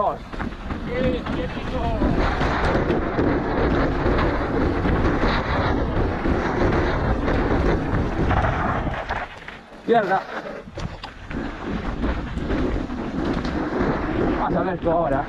2. Pierna. Vas a ver tú ahora.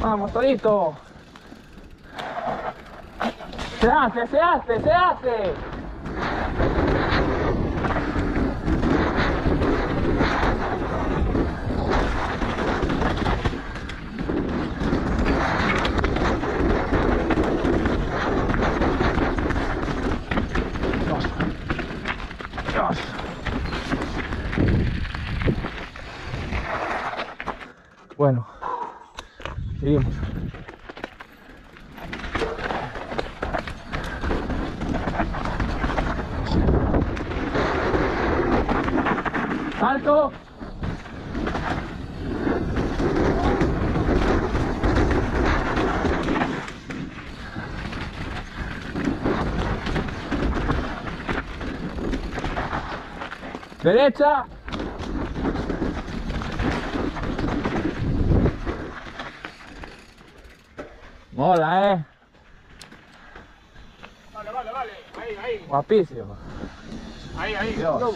Vamos, Torito. Se hace, se hace, se hace. Dios. Bueno. Seguimos. ¡Alto! ¡Derecha! Mola, Vale, vale, vale. Ahí, ahí. Guapísimo. Ahí, ahí. Dios.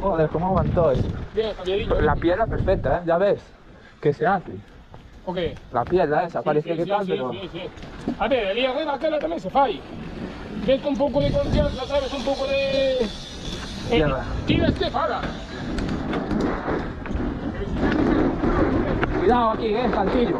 Joder, cómo aguantó eso. Bien, Javierito. La pierna perfecta, Ya ves. Que se hace. Ok. La pierna esa, sí, parece que tal, pero... Sí. A ver, el día de la cara también se falla. Ves con un poco de confianza, sabes, un poco de... Tira este para. Cuidado aquí, saltillo.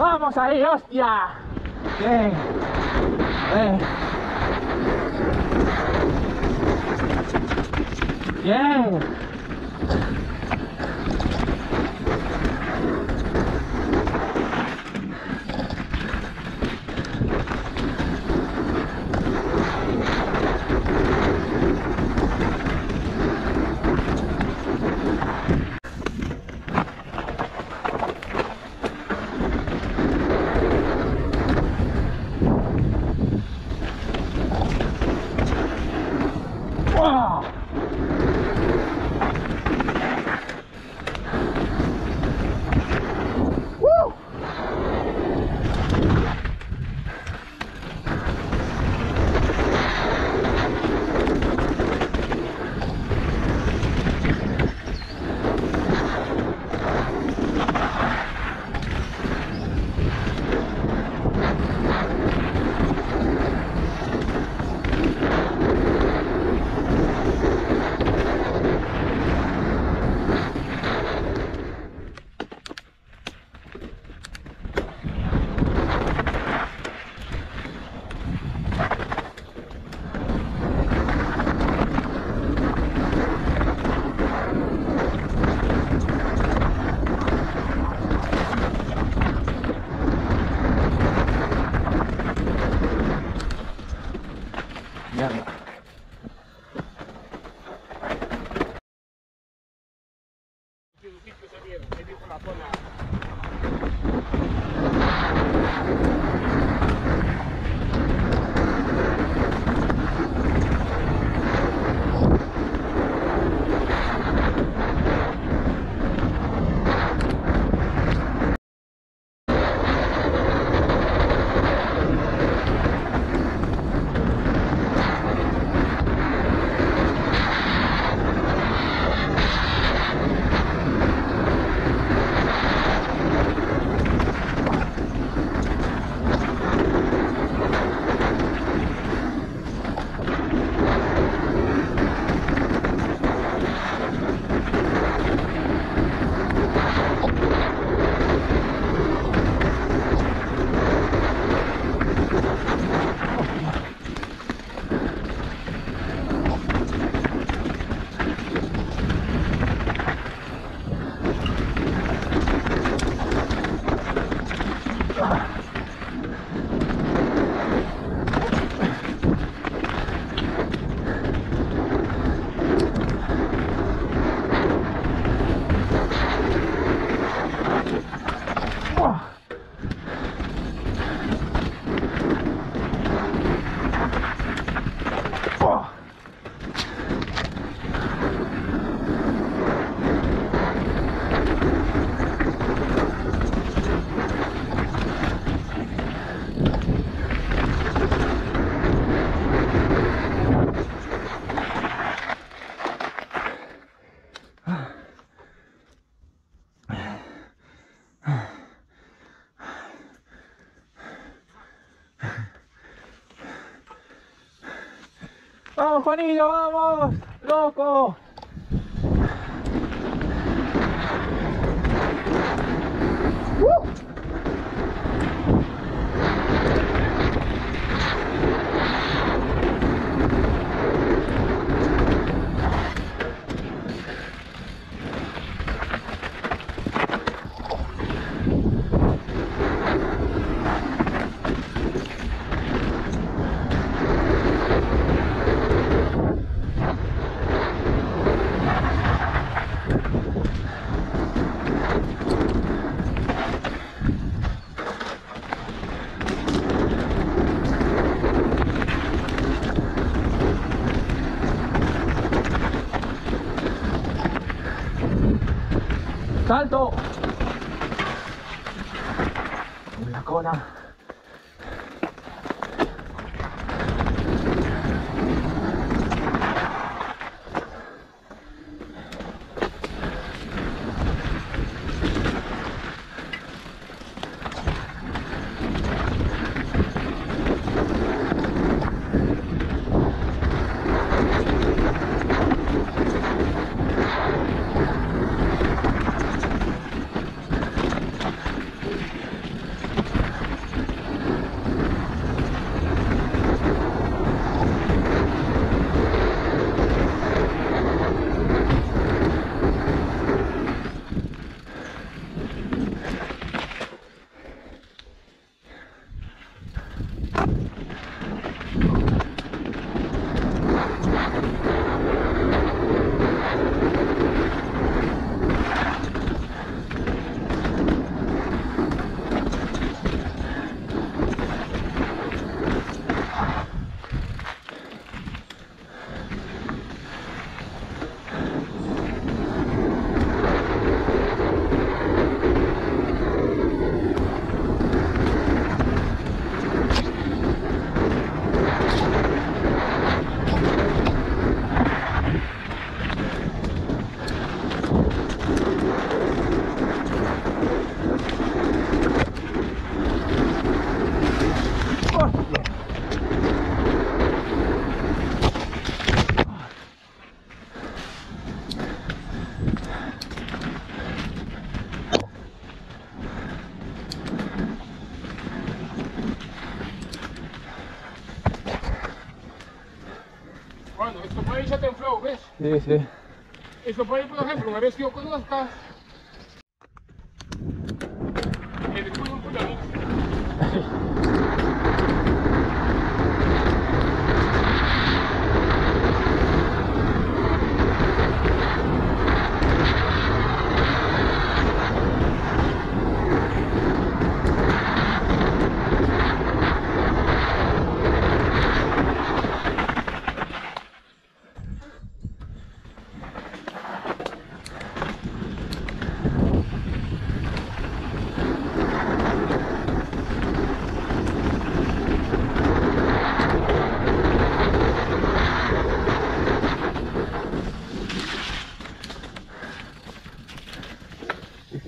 ¡Vamos ahí, hostia! Bien. Bien. Vamos, Juanillo, vamos, loco. ¡Salto! Con la cola. Sí, sí. Eso por ahí, por ejemplo, una vez que yo conozca, el escudo un puñalito.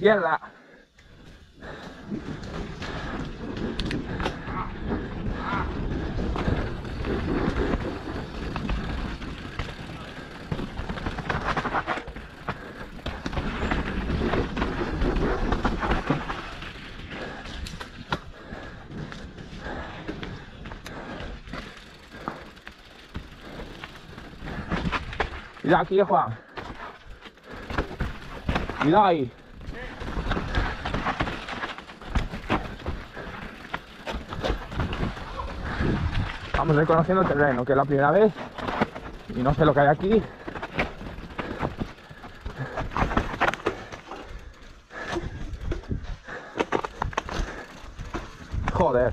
Izquierda. Mira aquí, Juan. Mira ahí. Vamos a ir conociendo el terreno, que es la primera vez y no sé lo que hay aquí. Joder.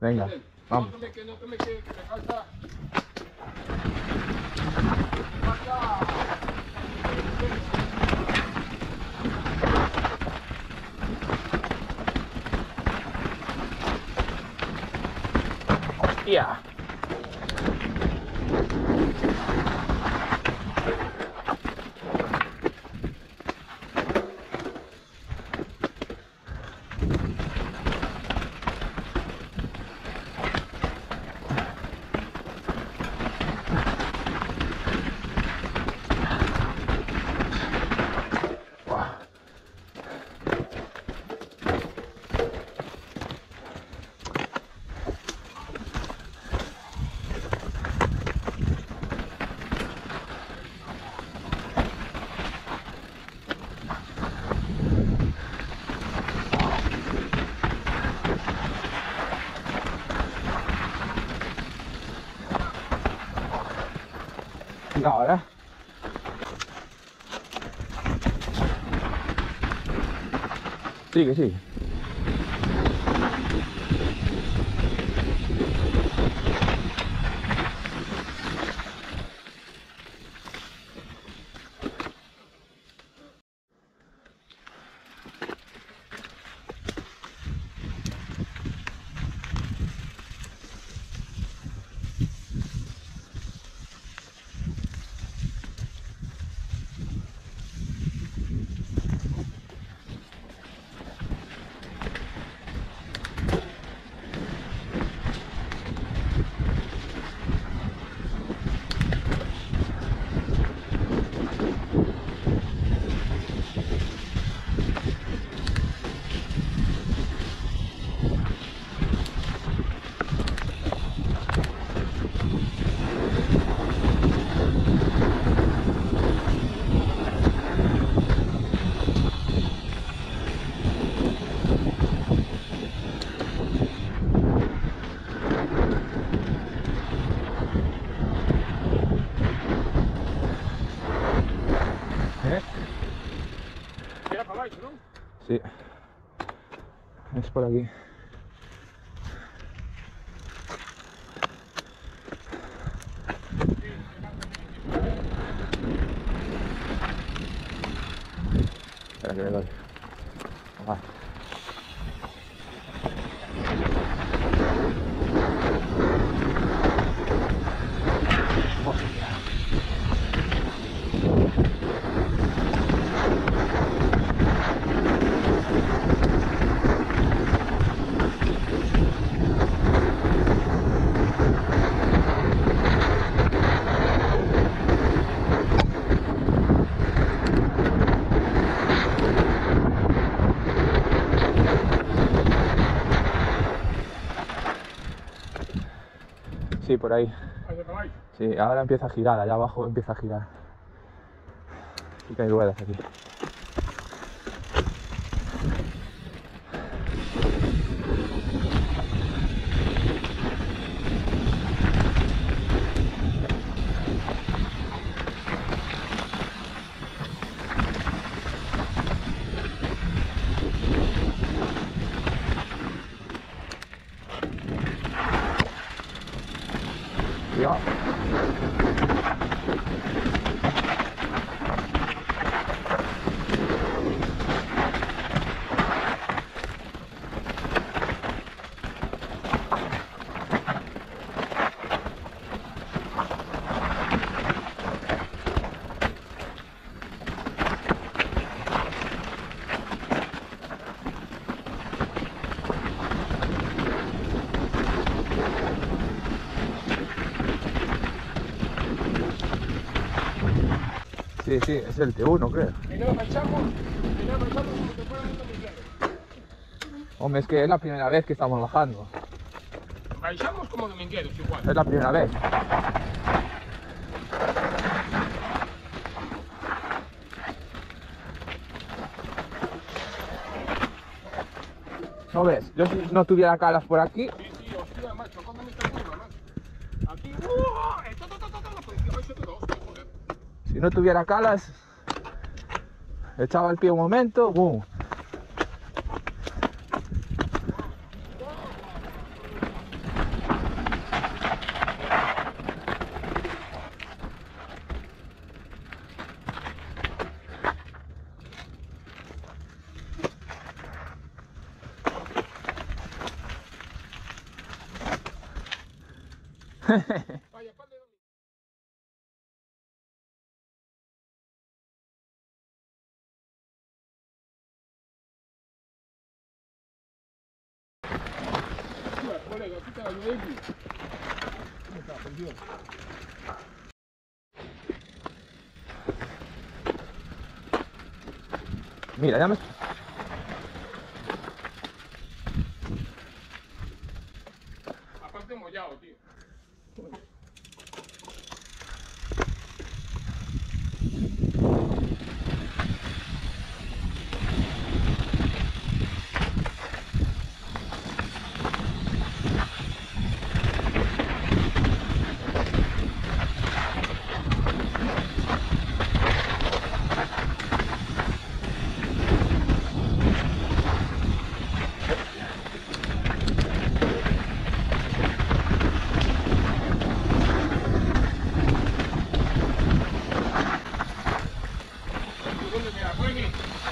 Venga, vamos. Hostia. Ahora sigue, sigue. Sí, es por aquí. Espera que le doy. Vale. Sí, por ahí. Sí, ahora empieza a girar, allá abajo empieza a girar. Y que hay ruedas aquí. Sí, sí, es el T1, creo. Hombre, es que es la primera vez que estamos bajando. Bailamos como domingueros igual. Es la primera vez. ¿No ves? Yo si no tuviera calas por aquí... Sí, sí, hostia, macho, ¿cómo me está curva, macho? Aquí... Si no tuviera calas, echaba el pie un momento, boom. Vaya, ¿cuál de dónde? Colega, aquí te ayudé. ¿Cómo está? Perdido. Mira, dame. Aparte mollado, tío.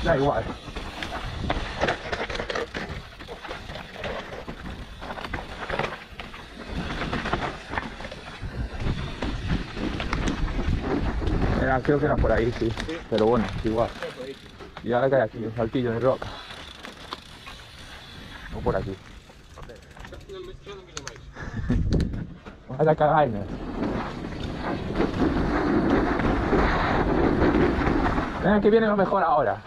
Da igual. Era, creo que era por ahí, sí. Sí. Pero bueno, igual. Y ahora que hay aquí, un saltillo de roca. O por aquí. Vaya cagarme. Vean que viene lo mejor ahora.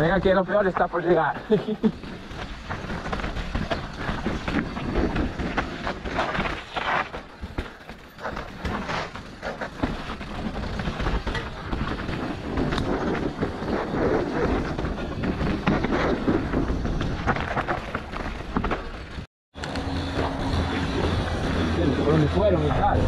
Venga, que lo peor está por llegar. ¿Por dónde fueron y tal?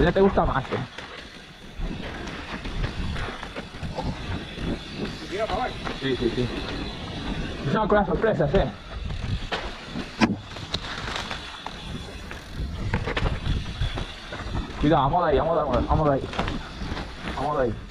Ya te gusta más, ¿eh? ¿Tira para abajo? Sí, sí, sí. Empezamos con las sorpresas, ¿eh? Cuidado, vamos de ahí, vamos de ahí.